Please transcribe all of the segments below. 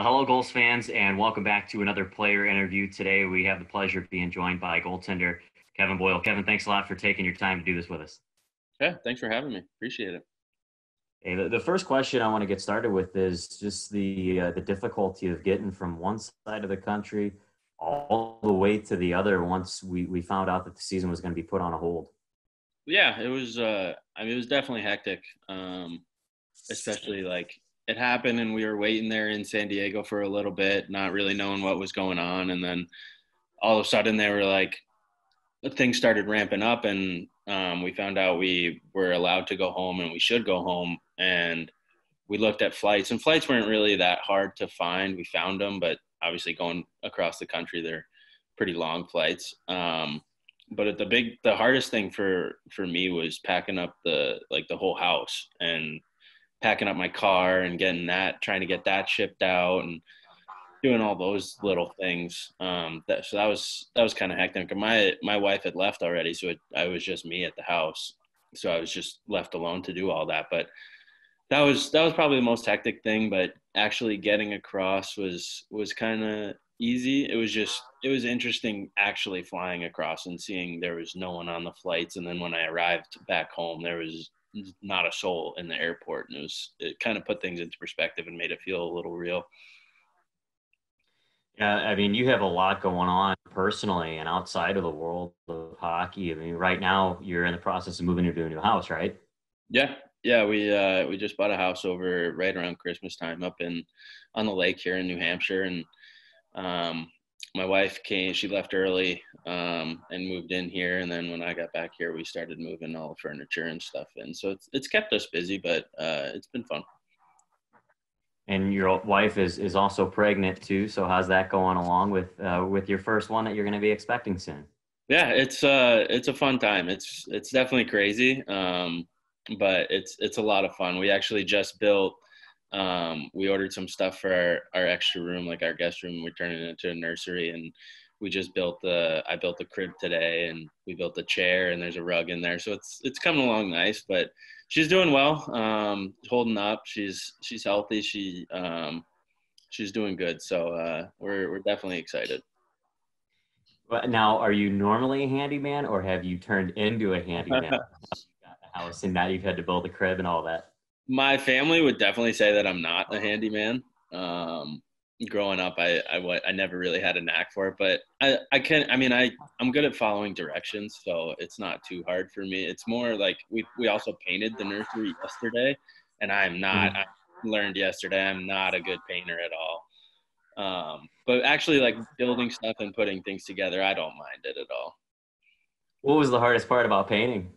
Hello, Gulls fans, and welcome back to another player interview. Today, we have the pleasure of being joined by goaltender Kevin Boyle. Kevin, thanks a lot for taking your time to do this with us. Yeah, thanks for having me. Appreciate it. Hey, the first question I want to get started with is just the difficulty of getting from one side of the country all the way to the other once we found out that the season was going to be put on a hold. Yeah, it was. I mean, it was definitely hectic, especially like it happened and we were waiting there in San Diego for a little bit, not really knowing what was going on. And then all of a sudden they were like, things started ramping up and we found out we were allowed to go home and we should go home. And we looked at flights, and flights weren't really that hard to find. We found them, but obviously going across the country, they're pretty long flights. But the hardest thing for me was packing up the whole house and packing up my car and trying to get that shipped out and doing all those little things. So that was kind of hectic. My wife had left already. So I was just me at the house. So I was just left alone to do all that. But that was probably the most hectic thing, but actually getting across was kind of easy. It was interesting actually flying across and seeing there was no one on the flights. And then when I arrived back home, there was not a soul in the airport, and it kind of put things into perspective and made it feel a little real. Yeah, I mean, you have a lot going on personally and outside of the world of hockey. I mean, right now you're in the process of moving into a new house, right? Yeah, we just bought a house over right around Christmas time up on the lake here in New Hampshire, and my wife came. She left early and moved in here, and then when I got back here, we started moving all the furniture and stuff in. So it's kept us busy, but it's been fun. And your wife is also pregnant too. So how's that going along with your first one that you're going to be expecting soon? Yeah, it's a fun time. It's definitely crazy, but it's a lot of fun. We actually just built. We ordered some stuff for our extra room, like our guest room. We're turning it into a nursery, and we just I built the crib today, and we built a chair, and there's a rug in there. So it's coming along nice, but she's doing well, holding up. She's healthy. She's doing good. So, we're definitely excited. Now, are you normally a handyman, or have you turned into a handyman? You got the house and now you've had to build a crib and all that. My family would definitely say that I'm not a handyman. Growing up, I never really had a knack for it, but I'm good at following directions, so it's not too hard for me. It's more like we also painted the nursery yesterday, and I learned yesterday I'm not a good painter at all. But actually, like, building stuff and putting things together, I don't mind it at all. What was the hardest part about painting?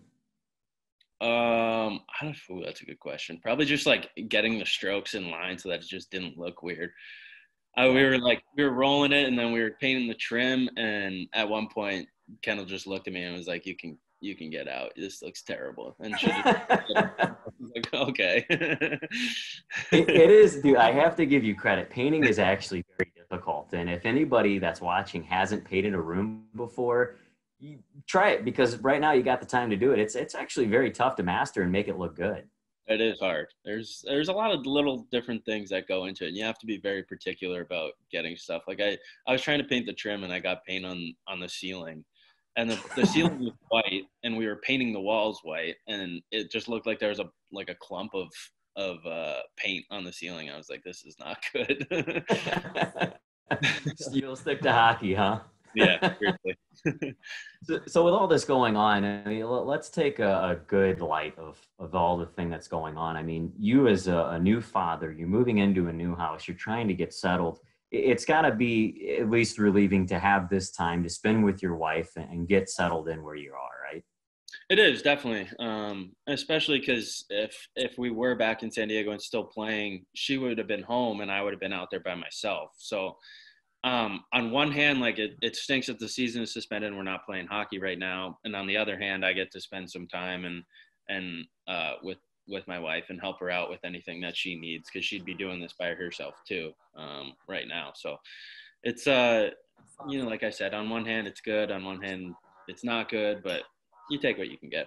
I don't know. That's a good question. Probably just like getting the strokes in line so that it just didn't look weird. We were rolling it, and then we were painting the trim. And at one point, Kendall just looked at me and was like, "You can get out. This looks terrible." And she just like, "Okay." It is, dude. I have to give you credit. Painting is actually very difficult. And if anybody that's watching hasn't painted a room before, you try it, because right now you got the time to do it. It's actually very tough to master and make it look good. It is hard. There's a lot of little different things that go into it, and you have to be very particular about getting stuff. Like I was trying to paint the trim, and I got paint on the ceiling, and the ceiling was white, and we were painting the walls white, and it just looked like there was a clump of paint on the ceiling. I was like, this is not good. You'll stick to hockey, huh? Yeah, seriously. So with all this going on, I mean, let's take a good light of all the thing that's going on. I mean, you as a new father, you're moving into a new house, you're trying to get settled. It's got to be at least relieving to have this time to spend with your wife and get settled in where you are, right? It is, definitely. Especially because if we were back in San Diego and still playing, she would have been home and I would have been out there by myself. So on one hand, like it stinks that the season is suspended and we're not playing hockey right now. And on the other hand, I get to spend some time and with my wife and help her out with anything that she needs, because she'd be doing this by herself too right now. So it's, like I said, on one hand, it's good. On one hand, it's not good, but you take what you can get.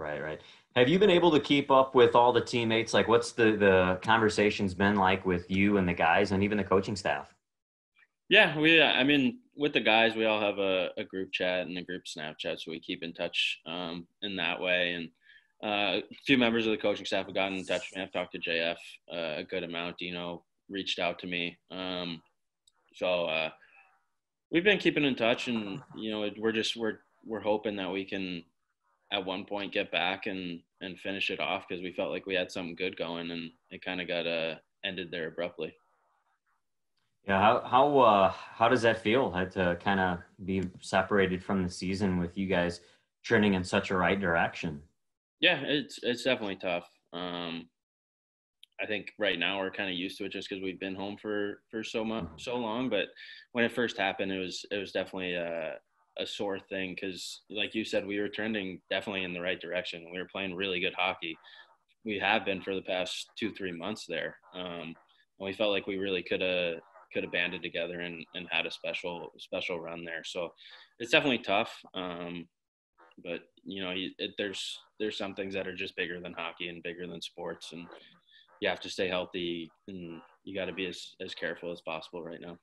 Right, right. Have you been able to keep up with all the teammates? Like, what's the conversations been like with you and the guys and even the coaching staff? Yeah, I mean, with the guys, we all have a group chat and a group Snapchat, so we keep in touch in that way. And a few members of the coaching staff have gotten in touch with me. I've talked to JF a good amount. Dino reached out to me. So we've been keeping in touch, and, you know, we're hoping that we can at one point get back and finish it off, because we felt like we had something good going, and it kind of got ended there abruptly. Yeah, how does that feel, to kind of be separated from the season with you guys trending in such a right direction? Yeah, it's definitely tough. I think right now we're kind of used to it just because we've been home for so long. But when it first happened, it was definitely a sore thing, because like you said, we were trending definitely in the right direction. We were playing really good hockey. We have been for the past 2-3 months there. And we felt like we really could have banded together and had a special run there. So it's definitely tough. But you know, there's some things that are just bigger than hockey and bigger than sports, and you have to stay healthy, and you got to be as careful as possible right now.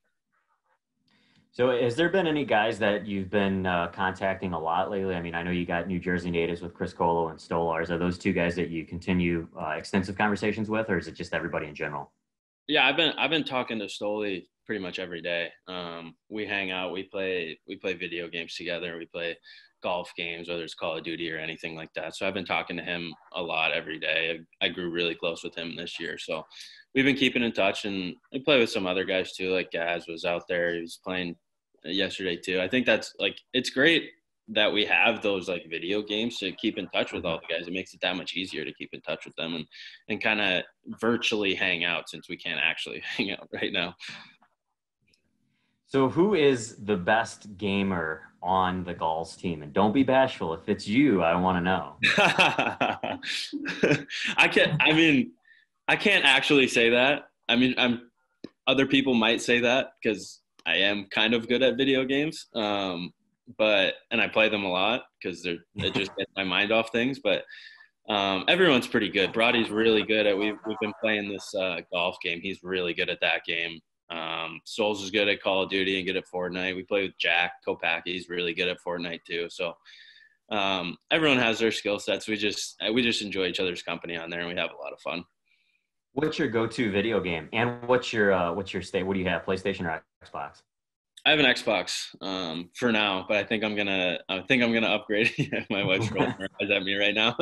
So has there been any guys that you've been contacting a lot lately? I mean, I know you got New Jersey natives with Chris Colo and Stolarz. Are those two guys that you continue extensive conversations with, or is it just everybody in general? Yeah, I've been talking to Stolie pretty much every day. We hang out, we play video games together, we play golf games, whether it's Call of Duty or anything like that. So I've been talking to him a lot every day. I grew really close with him this year, so we've been keeping in touch, and I play with some other guys too. Like Gaz was out there; he was playing yesterday too. I think that's like, it's great that we have those like video games to keep in touch with all the guys. It makes it that much easier to keep in touch with them and kind of virtually hang out, since we can't actually hang out right now. So who is the best gamer on the Gulls team? And don't be bashful. If it's you, I want to know. I can't actually say that. I mean, other people might say that, because I am kind of good at video games. But I play them a lot, because it just gets my mind off things. But everyone's pretty good. Brody's really good at. We've been playing this golf game. He's really good at that game. Souls is good at Call of Duty and good at Fortnite. We play with Jack Kopackki. He's really good at Fortnite too. So everyone has their skill sets. We just enjoy each other's company on there, and we have a lot of fun. What's your go-to video game? And what's your state? What do you have? PlayStation or Xbox? I have an Xbox for now, but I think I'm gonna upgrade. My wife's rolling her eyes at me right now.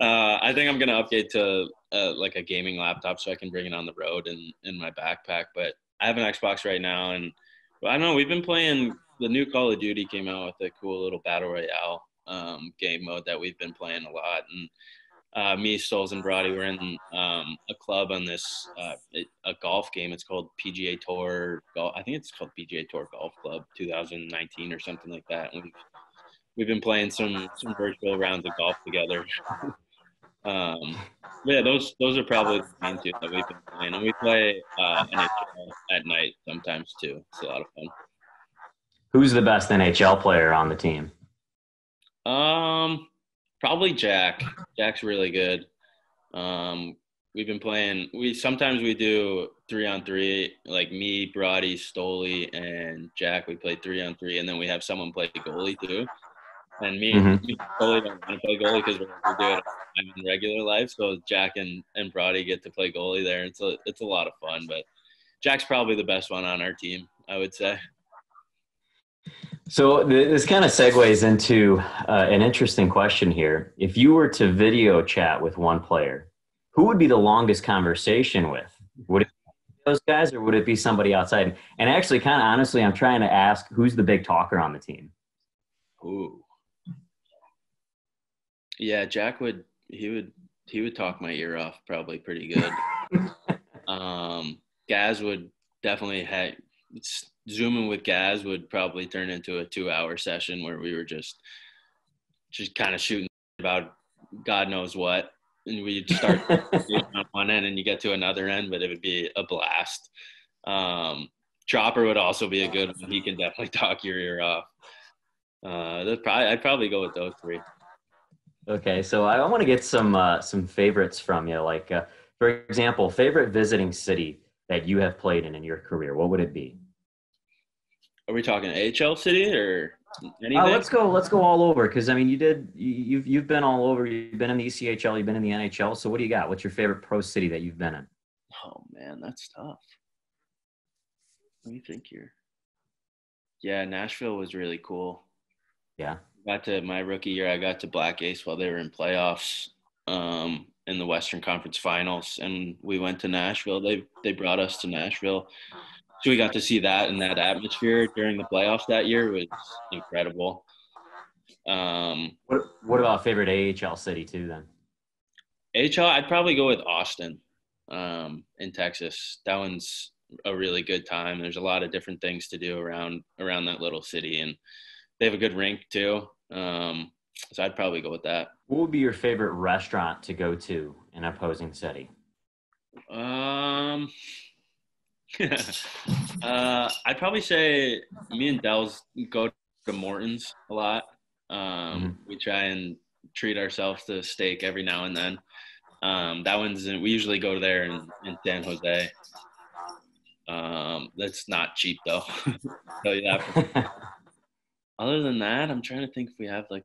I think I'm gonna upgrade to like a gaming laptop, so I can bring it on the road and in my backpack. But I have an Xbox right now, and I don't know. We've been playing the new Call of Duty. Came out with a cool little battle royale game mode that we've been playing a lot. And me, Souls, and Brody were in a club on this a golf game. It's called PGA Tour Golf. I think it's called PGA Tour Golf Club 2019 or something like that. And we've been playing some virtual rounds of golf together. Yeah, those are probably the main two that we've been playing, and we play NHL at night sometimes too. It's a lot of fun. Who's the best NHL player on the team? Probably Jack. Jack's really good. We've been playing. Sometimes we do 3-on-3, like me, Brody, Stolie, and Jack. We play 3-on-3, and then we have someone play goalie too. And me and Stolie don't want to play goalie because we're doing it in regular life. So Jack and Brody get to play goalie there. It's a lot of fun. But Jack's probably the best one on our team, I would say. So this kind of segues into an interesting question here. If you were to video chat with one player, who would be the longest conversation with? Would it be those guys, or would it be somebody outside? And actually, kind of honestly, I'm trying to ask, who's the big talker on the team? Ooh. Yeah, Jack would – he would talk my ear off probably pretty good. Gaz would definitely Zooming with Gaz would probably turn into a 2-hour session where we were just kind of shooting about God knows what. And we'd start on one end and you get to another end, but it would be a blast. Chopper would also be a good one. He can definitely talk your ear off. I'd probably go with those three. Okay, so I want to get some favorites from you. Like, for example, favorite visiting city that you have played in your career. What would it be? Are we talking AHL city or anything? Let's go all over, because I mean, you've been all over. You've been in the ECHL. You've been in the NHL. So what do you got? What's your favorite pro city that you've been in? Oh man, that's tough. Let me think here. Yeah, Nashville was really cool. Yeah. Got to my rookie year, I got to Black Ace while they were in playoffs in the Western Conference Finals, and we went to Nashville. They brought us to Nashville, so we got to see that, and that atmosphere during the playoffs that year was incredible. What about favorite AHL city too then? AHL, I'd probably go with Austin in Texas. That one's a really good time. There's a lot of different things to do around that little city, and they have a good rink too. So I'd probably go with that. What would be your favorite restaurant to go to in an opposing city? I'd probably say me and Dells go to Morton's a lot. We try and treat ourselves to steak every now and then. We usually go there in San Jose. That's not cheap though. I'll tell you that for Other than that, I'm trying to think if we have when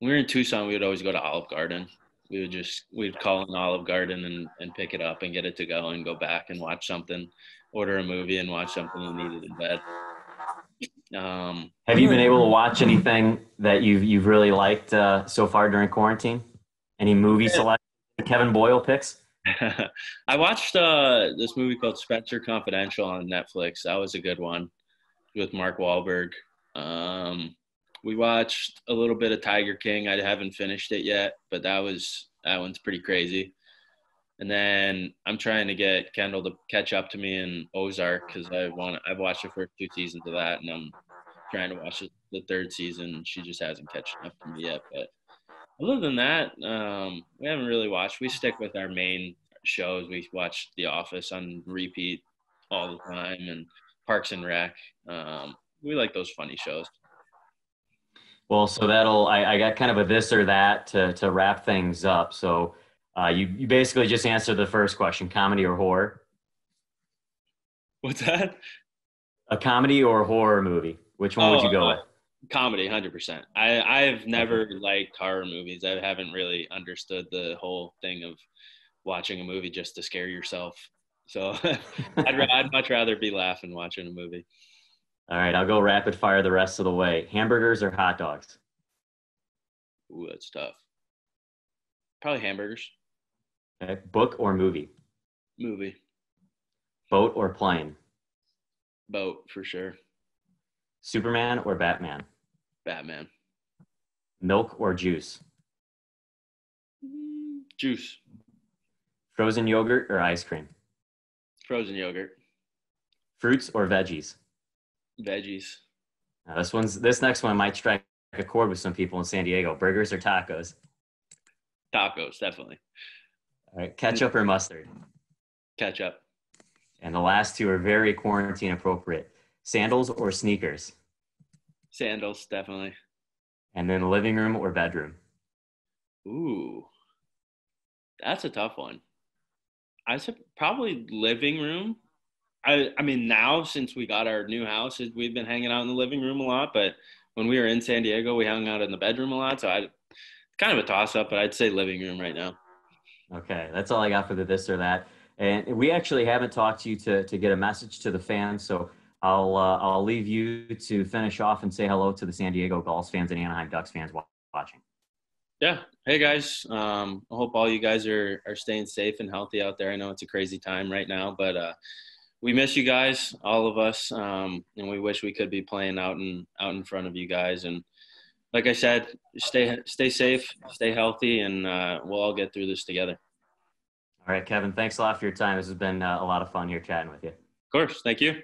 we were in Tucson, we would always go to Olive Garden. We'd call an Olive Garden and pick it up and get it to go and go back and watch something, order a movie and watch something and eat it in bed. Have you been able to watch anything that you've really liked so far during quarantine? Any movie selection Kevin Boyle picks? I watched this movie called Spencer Confidential on Netflix. That was a good one. With Mark Wahlberg. We watched a little bit of Tiger King. I haven't finished it yet, but that one's pretty crazy. And then I'm trying to get Kendall to catch up to me in Ozark, because I've watched the first two seasons of that, and I'm trying to watch the third season. She just hasn't catched up to me yet. But other than that, we haven't really watched. We stick with our main shows. We watch The Office on repeat all the time, and Parks and Rec. We like those funny shows. Well, so I got kind of a this or that to wrap things up. So you basically just answered the first question, comedy or horror? What's that? A comedy or horror movie? Which one would you go with? Comedy, 100%. I've never liked horror movies. I haven't really understood the whole thing of watching a movie just to scare yourself. So I'd much rather be laughing watching a movie. All right, I'll go rapid fire the rest of the way. Hamburgers or hot dogs? Ooh, that's tough. Probably hamburgers. Okay. Book or movie? Movie. Boat or plane? Boat, for sure. Superman or Batman? Batman. Milk or juice? Juice. Frozen yogurt or ice cream? Frozen yogurt. Fruits or veggies? Veggies. Now this next one might strike a chord with some people in San Diego. Burgers or tacos? Tacos, definitely. All right. Ketchup or mustard? Ketchup. And the last two are very quarantine appropriate. Sandals or sneakers? Sandals, definitely. And then living room or bedroom? Ooh, that's a tough one. I said probably living room. I mean, now since we got our new house, we've been hanging out in the living room a lot. But when we were in San Diego, we hung out in the bedroom a lot. So kind of a toss-up, but I'd say living room right now. Okay, that's all I got for the this or that. And we actually haven't talked to you to get a message to the fans. So I'll leave you to finish off and say hello to the San Diego Gulls fans and Anaheim Ducks fans watching. Yeah. Hey guys. I hope all you guys are staying safe and healthy out there. I know it's a crazy time right now, but we miss you guys, all of us, and we wish we could be playing out in front of you guys. And like I said, stay safe, stay healthy, and we'll all get through this together. All right, Kevin. Thanks a lot for your time. This has been a lot of fun here chatting with you. Of course. Thank you.